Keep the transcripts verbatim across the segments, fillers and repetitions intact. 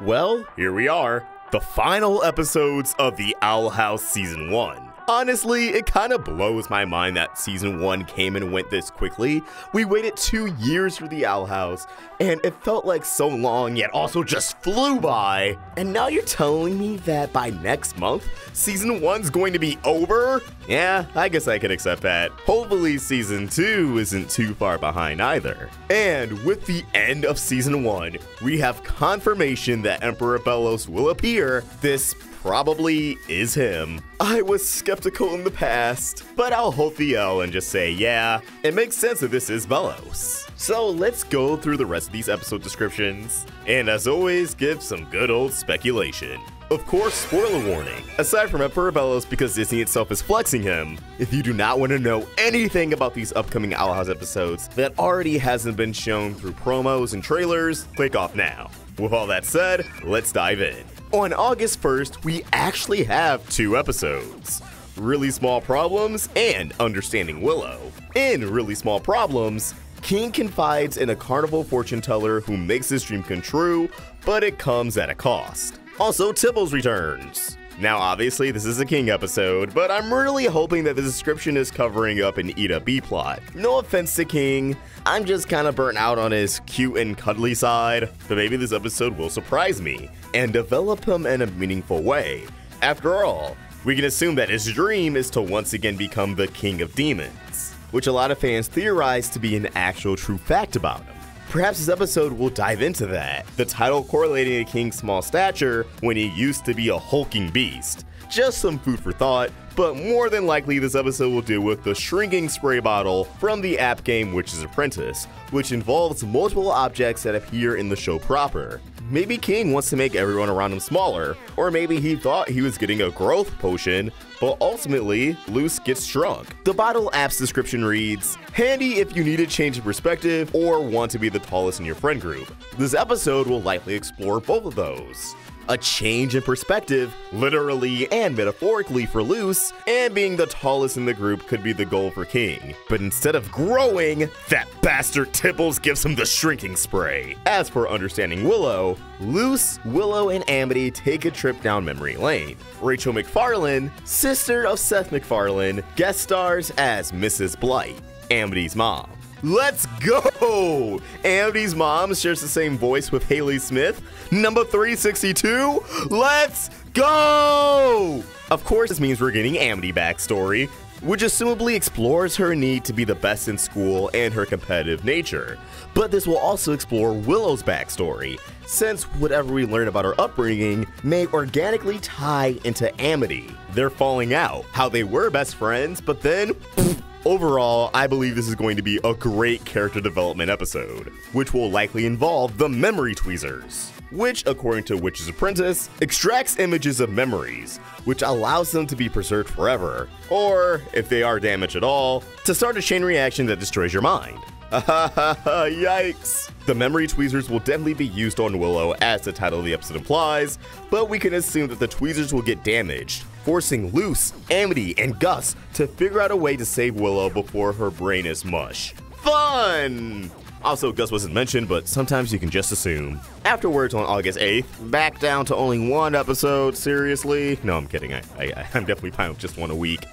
Well, here we are, the final episodes of The Owl House Season one. Honestly, it kind of blows my mind that Season one came and went this quickly. We waited two years for The Owl House, and it felt like so long, yet also just flew by. And now you're telling me that by next month, Season one's going to be over? Yeah, I guess I can accept that. Hopefully Season two isn't too far behind either. And with the end of Season one, we have confirmation that Emperor Belos will appear. This probably is him. I was skeptical in the past, but I'll hold the L and just say, yeah, it makes sense that this is Belos. So let's go through the rest of these episode descriptions, and as always, give some good old speculation. Of course, spoiler warning, aside from Emperor Belos because Disney itself is flexing him, if you do not want to know anything about these upcoming Owl House episodes that already hasn't been shown through promos and trailers, click off now. With all that said, let's dive in. On August first, we actually have two episodes, Really Small Problems and Understanding Willow. In Really Small Problems, King confides in a carnival fortune teller who makes his dream come true, but it comes at a cost. Also, Tibbles returns. Now obviously this is a King episode, but I'm really hoping that the description is covering up an Eda B-plot. No offense to King, I'm just kinda burnt out on his cute and cuddly side, but maybe this episode will surprise me and develop him in a meaningful way. After all, we can assume that his dream is to once again become the King of Demons, which a lot of fans theorize to be an actual true fact about him. Perhaps this episode will dive into that, the title correlating to King's small stature when he used to be a hulking beast. Just some food for thought, but more than likely this episode will deal with the shrinking spray bottle from the app game Witch's Apprentice, which involves multiple objects that appear in the show proper. Maybe King wants to make everyone around him smaller, or maybe he thought he was getting a growth potion, but ultimately, Luz gets shrunk. The bottle app's description reads, handy if you need a change of perspective or want to be the tallest in your friend group. This episode will likely explore both of those. A change in perspective, literally and metaphorically for Luz, and being the tallest in the group could be the goal for King. But instead of growing, that bastard Tibbles gives him the shrinking spray. As for Understanding Willow, Luz, Willow, and Amity take a trip down memory lane. Rachel McFarlane, sister of Seth MacFarlane, guest stars as Missus Blight, Amity's mom. Let's go! Amity's mom shares the same voice with Haley Smith, number three sixty-two. Let's go! Of course, this means we're getting Amity backstory, which assumably explores her need to be the best in school and her competitive nature. But this will also explore Willow's backstory, since whatever we learn about her upbringing may organically tie into Amity, their falling out, how they were best friends, but then... pfft. Overall, I believe this is going to be a great character development episode, which will likely involve the memory tweezers, which, according to Witch's Apprentice, extracts images of memories, which allows them to be preserved forever, or, if they are damaged at all, to start a chain reaction that destroys your mind. Yikes! The memory tweezers will definitely be used on Willow as the title of the episode implies, but we can assume that the tweezers will get damaged, forcing Luz, Amity, and Gus to figure out a way to save Willow before her brain is mush. Fun! Also, Gus wasn't mentioned, but sometimes you can just assume. Afterwards, on August eighth, back down to only one episode, seriously? No, I'm kidding, I, I, I'm definitely fine with just one a week.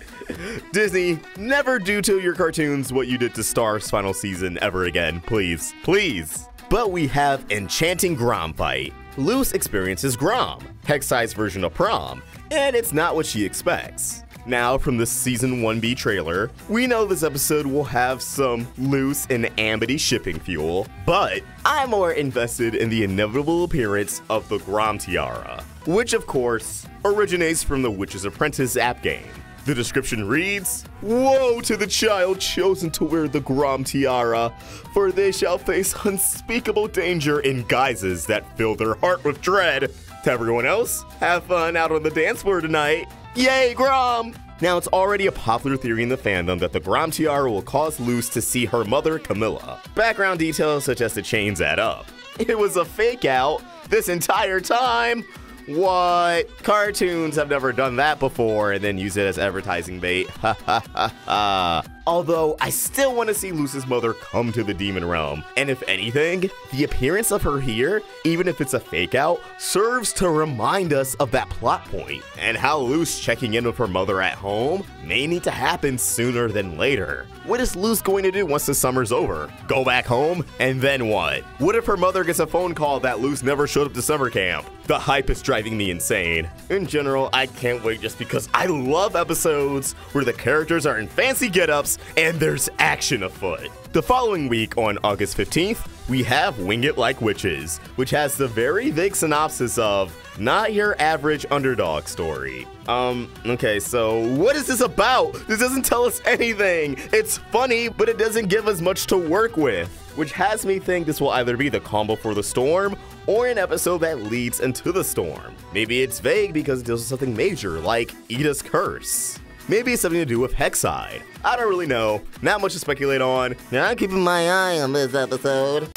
Disney, never do to your cartoons what you did to Star's final season ever again, please, please. But we have enchanting Grom fight. Luz experiences Grom, Hexside's version of prom, and it's not what she expects. Now, from the Season one B trailer, we know this episode will have some Luz and Amity shipping fuel, but I'm more invested in the inevitable appearance of the Grom Tiara, which of course originates from the Witch's Apprentice app game. The description reads, woe to the child chosen to wear the Grom Tiara, for they shall face unspeakable danger in guises that fill their heart with dread. To everyone else, have fun out on the dance floor tonight. Yay, Grom! Now, it's already a popular theory in the fandom that the Grom Tiara will cause Luz to see her mother, Camilla. Background details such as the chains add up. It was a fake out this entire time. What? Cartoons have never done that before and then use it as advertising bait. Ha ha ha ha. although I still want to see Luz's mother come to the demon realm. And if anything, the appearance of her here, even if it's a fake out, serves to remind us of that plot point and how Luz checking in with her mother at home may need to happen sooner than later. What is Luz going to do once the summer's over? Go back home? And then what? What if her mother gets a phone call that Luz never showed up to summer camp? The hype is driving me insane. In general, I can't wait just because I love episodes where the characters are in fancy get-ups and there's action afoot. The following week, on August fifteenth, we have Wing It Like Witches, which has the very vague synopsis of not your average underdog story. Um, okay, so what is this about? This doesn't tell us anything. It's funny, but it doesn't give us much to work with, which has me think this will either be the calm before the storm or an episode that leads into the storm. Maybe it's vague because it deals with something major like Eda's curse. Maybe it's something to do with Hexside. I don't really know. Not much to speculate on. Now I'm keeping my eye on this episode.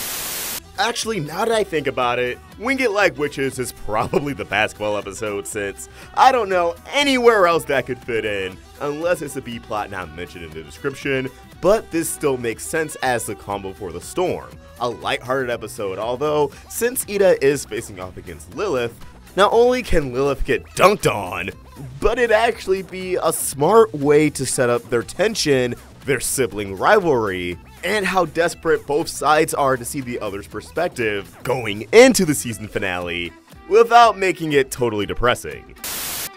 Actually, now that I think about it, Wing It Like Witches is probably the basketball episode since I don't know anywhere else that could fit in, unless it's a B-plot not mentioned in the description. But this still makes sense as the calm before the storm, a lighthearted episode, although since Eda is facing off against Lilith, not only can Lilith get dunked on, but it'd actually be a smart way to set up their tension, their sibling rivalry, and how desperate both sides are to see the other's perspective going into the season finale without making it totally depressing.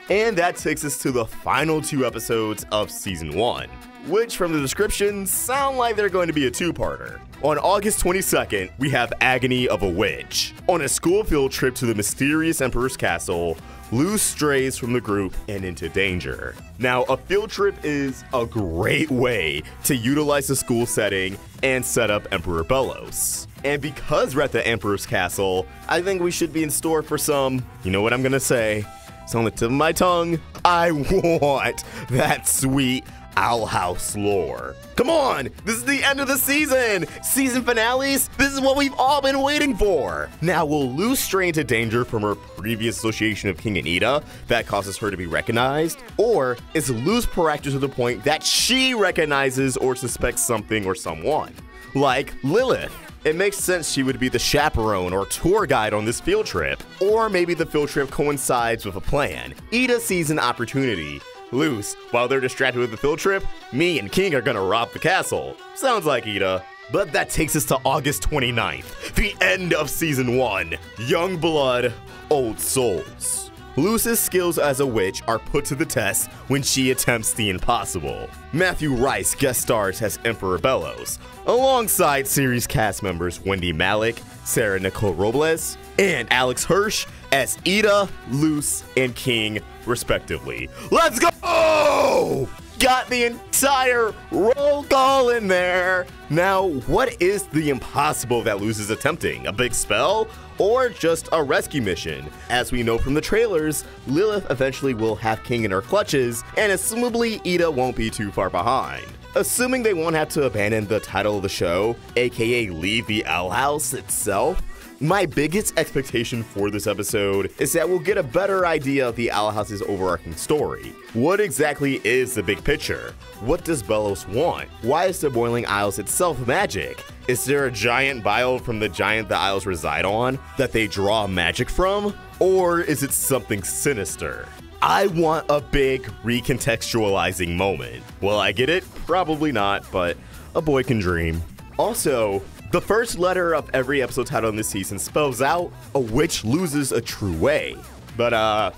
And that takes us to the final two episodes of Season one, which from the description sound like they're going to be a two-parter. On August twenty-second, we have Agony of a Witch. On a school field trip to the mysterious Emperor's Castle, Luz strays from the group and into danger. Now, a field trip is a great way to utilize the school setting and set up Emperor Belos. And because we're at the Emperor's Castle, I think we should be in store for some, you know what I'm gonna say, it's on the tip of my tongue, I want that sweet Owl House lore. Come on, this is the end of the season! Season finales, this is what we've all been waiting for! Now, will Luz stray into danger from her previous association of King and Eda that causes her to be recognized? Or is Luz proactive to the point that she recognizes or suspects something or someone? Like Lilith. It makes sense she would be the chaperone or tour guide on this field trip. Or maybe the field trip coincides with a plan. Eda sees an opportunity. Luz, while they're distracted with the field trip, me and King are gonna rob the castle. Sounds like Eda. But that takes us to August twenty-ninth, the end of Season one. Young blood, old souls. Luz's skills as a witch are put to the test when she attempts the impossible. Matthew Rice guest stars as Emperor Belos, alongside series cast members Wendy Malik, Sarah Nicole Robles, and Alex Hirsch as Eda, Luz, and King, respectively. Let's go! Oh! Got the entire roll call in there! Now, what is the impossible that Luz is attempting? A big spell? Or just a rescue mission? As we know from the trailers, Lilith eventually will have King in her clutches, and assumably Eda won't be too far behind. Assuming they won't have to abandon the title of the show, aka leave the Owl House itself, my biggest expectation for this episode is that we'll get a better idea of the Owl House's overarching story. What exactly is the big picture? What does Belos want? Why is the Boiling Isles itself magic? Is there a giant vial from the giant the Isles reside on that they draw magic from? Or is it something sinister? I want a big recontextualizing moment. Will I get it? Probably not, but a boy can dream. Also, the first letter of every episode title in this season spells out, a witch loses a true way. But uh,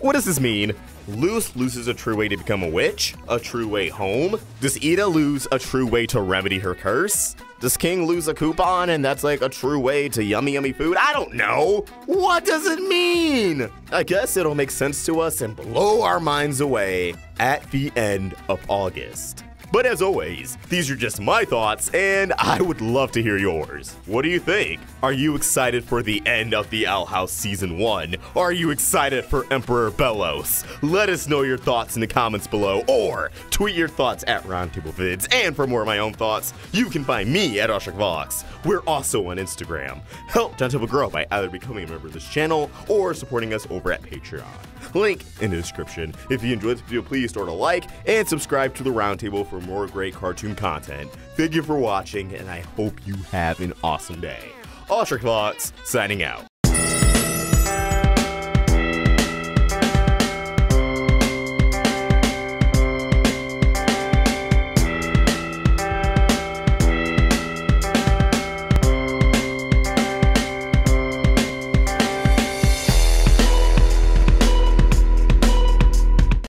what does this mean? Luz loses a true way to become a witch? A true way home? Does Eda lose a true way to remedy her curse? Does King lose a coupon and that's like a true way to yummy yummy food? I don't know! What does it mean? I guess it'll make sense to us and blow our minds away at the end of August. But as always, these are just my thoughts, and I would love to hear yours. What do you think? Are you excited for the end of the Owl House Season one? Are you excited for Emperor Belos? Let us know your thoughts in the comments below, or tweet your thoughts at Roundtable Vids. And for more of my own thoughts, you can find me at AushikVox. We're also on Instagram. Help Roundtable grow by either becoming a member of this channel or supporting us over at Patreon. link in the description. If you enjoyed this video, please throw it a like and subscribe to the Roundtable for more great cartoon content. Thank you for watching, and I hope you have an awesome day. AushikVox, signing out.